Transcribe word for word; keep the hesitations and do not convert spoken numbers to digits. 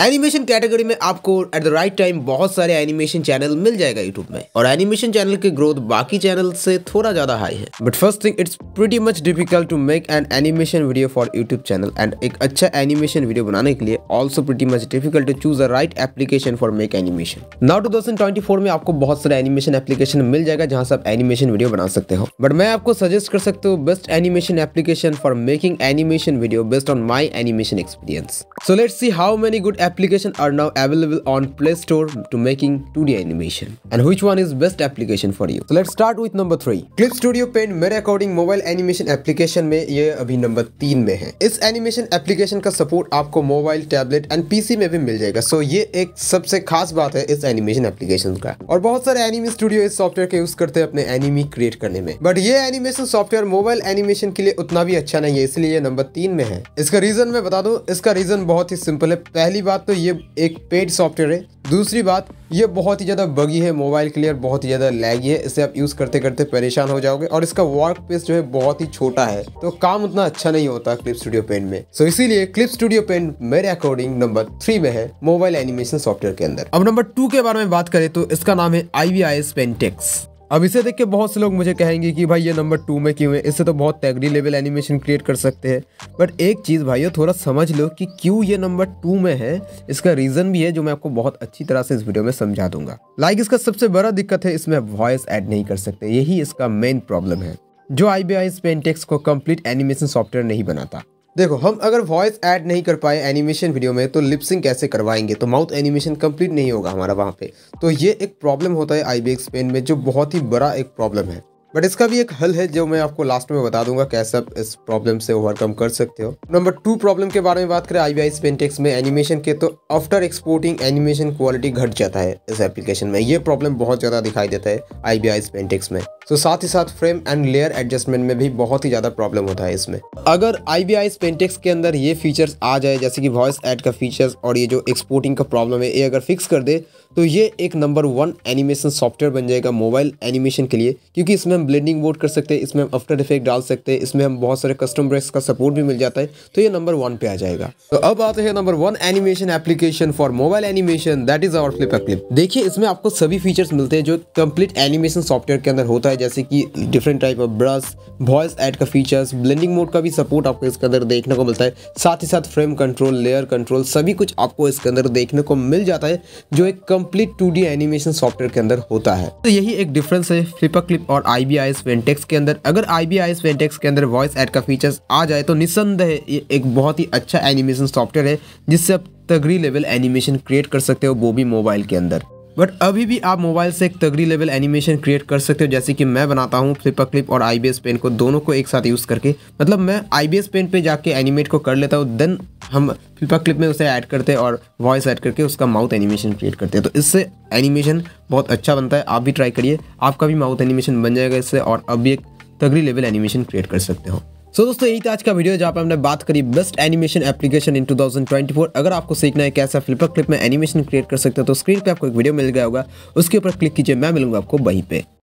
Animation category में आपको at the right time बहुत सारे एनिमेशन चैनल मिल जाएगा यूट्यूब में, और एनिमेशन चैनल की ग्रोथ बाकी चैनल से थोड़ा ज्यादा हाई है। But first thing, it's pretty much difficult to make an animation video for YouTube channel, and एक अच्छा एनिमेशन वीडियो बनाने के लिए also pretty much difficult to choose the right application for make animation. Now two thousand twenty four में आपको बहुत सारे animation application मिल जाएगा जहाँ से आप एनिमेशन वीडियो बना सकते हो, बट मैं आपको सजेस्ट कर सकता हूँ best animation application for making animation video based on my animation experience. So let's see how many good application are now available on Play Store to making two D animation and which one is best application for you. So let's start with number three. Clip Studio Paint मेरे according mobile animation application में ये अभी number तीन में है। इस animation application का support आपको मोबाइल, टैबलेट एंड पीसी में भी मिल जाएगा। सो so ये एक सबसे खास बात है इस एनिमेशन एप्लीकेशन का, और बहुत सारे एनिमे स्टूडियो इस सॉफ्टवेयर का यूज करते हैं अपने एनिमी क्रिएट करने में, बट ये एनिमेशन सॉफ्टवेयर मोबाइल एनिमेशन के लिए उतना भी अच्छा नहीं है, इसलिए नंबर तीन में है। इसका रीजन मैं बता दूं, इसका रीजन बहुत ही सिंपल है। पहली बात तो ये एक पेड सॉफ्टवेयर है, दूसरी बात ये बहुत ही ज़्यादा बगी है मोबाइल के लिए, बहुत ही ज़्यादा लैगी है, इसे आप यूज़ करते करते परेशान हो जाओगे, और इसका वर्क पेस जो है बहुत ही छोटा है, तो काम उतना अच्छा नहीं होता क्लिप स्टूडियो पेंट में। सो so, इसीलिए क्लिप स्टूडियो पेंट मेरे अकॉर्डिंग नंबर थ्री में है मोबाइल एनिमेशन सॉफ्टवेयर के अंदर। अब नंबर टू के बारे में बात करें तो इसका नाम है आईबीआईएस पेंट एक्स। अब इसे देख के बहुत से लोग मुझे कहेंगे कि भाई ये नंबर टू में क्यों है, इससे तो बहुत तगड़ी लेवल एनिमेशन क्रिएट कर सकते हैं। बट एक चीज़ भाइयों थोड़ा समझ लो कि क्यों ये नंबर टू में है, इसका रीज़न भी है जो मैं आपको बहुत अच्छी तरह से इस वीडियो में समझा दूंगा। लाइक इसका सबसे बड़ा दिक्कत है इसमें आप वॉइस ऐड नहीं कर सकते, यही इसका मेन प्रॉब्लम है जो आईबीआईएस पेंट एक्स को कम्प्लीट एनिमेशन सॉफ्टवेयर नहीं बनाता। देखो, हम अगर वॉइस ऐड नहीं कर पाए एनिमेशन वीडियो में तो लिपसिंग कैसे करवाएंगे, तो माउथ एनिमेशन कंप्लीट नहीं होगा हमारा वहाँ पे, तो ये एक प्रॉब्लम होता है आईबीआईएस पेंट में जो बहुत ही बड़ा एक प्रॉब्लम है। बट इसका भी एक हल है जो मैं आपको लास्ट में बता दूंगा कैसे आप इस प्रॉब्लम से ओवरकम कर सकते हो। नंबर टू प्रॉब्लम के बारे में बात करें आईबीआईएस पेंट एक्स में एनिमेशन के, तो आफ्टर एक्सपोर्टिंग एनिमेशन क्वालिटी घट जाता है इस एप्लीकेशन में। ये प्रॉब्लम बहुत ज़्यादा दिखाई देता है आईबीआईएस पेंट एक्स में। तो साथ ही साथ फ्रेम एंड लेयर एडजस्टमेंट में भी बहुत ही ज़्यादा प्रॉब्लम होता है इसमें। अगर आईबीआईएस पेंट एक्स के अंदर ये फीचर्स आ जाए, जैसे कि वॉइस ऐड का फीचर्स और ये जो एक्सपोर्टिंग का प्रॉब्लम है, ये अगर फिक्स कर दे तो ये एक नंबर वन एनिमेशन सॉफ्टवेयर बन जाएगा मोबाइल एनिमेशन के लिए, क्योंकि इसमें हम ब्लेंडिंग मोड कर सकते हैं, इसमें हम आफ्टर इफेक्ट डाल सकते हैं, इसमें हम बहुत सारे कस्टम ब्रश का सपोर्ट भी मिल जाता है, तो ये नंबर वन पे आ जाएगा। तो अब आते हैं number one animation application for mobile animation, that is our FlipaClip. देखिए, इसमें आपको सभी फीचर्स मिलते हैं जो कंप्लीट एनिमेशन सॉफ्टवेयर के अंदर होता है, जैसे कि different type of brush, voice add का फीचर्स, ब्लेंडिंग मोड का भी सपोर्ट आपको इसके अंदर देखने को मिलता है, साथ ही साथ फ्रेम कंट्रोल, लेयर कंट्रोल, सभी कुछ आपको इसके अंदर देखने को मिल जाता है जो एक complete two D animation software के अंदर होता है। तो यही एक डिफरेंस है फ्लिपाक्लिप और आईबीआईएस पेंट एक्स के अंदर। अगर आईबीआईएस पेंट एक्स के अंदर वॉइस ऐड का फीचर्स आ जाए तो निस्संदेह ये एक बहुत ही अच्छा एनिमेशन सॉफ्टवेयर है जिससे आप तगड़ी लेवल एनिमेशन क्रिएट कर सकते हो, वो भी मोबाइल के अंदर। बट अभी भी आप मोबाइल से एक तगड़ी लेवल एनिमेशन क्रिएट कर सकते हो, जैसे कि मैं बनाता हूँ फ्लिपाक्लिप और आईबीआईएस पेंट को दोनों को एक साथ यूज़ करके। मतलब मैं आईबीआईएस पेंट पे जाके एनिमेट को कर लेता हूँ, देन हम फ्लिपाक्लिप में उसे ऐड करते हैं और वॉइस ऐड करके उसका माउथ एनिमेशन क्रिएट करते हैं, तो इससे एनिमेशन बहुत अच्छा बनता है। आप भी ट्राई करिए, आपका भी माउथ एनिमेशन बन जाएगा इससे, और अब भी एक तगड़ी लेवल एनिमेशन क्रिएट कर सकते हो। सो so, दोस्तों यही था आज का वीडियो जहाँ पर हमने बात करी best animation application in two thousand twenty four. अगर आपको सीखना है कैसा फ्लिपाक्लिप में एनिमेशन क्रिएट कर सकते हो तो स्क्रीन पे आपको एक वीडियो मिल गया होगा, उसके ऊपर क्लिक कीजिए। मैं मिलूंगा आपको वहीं पे।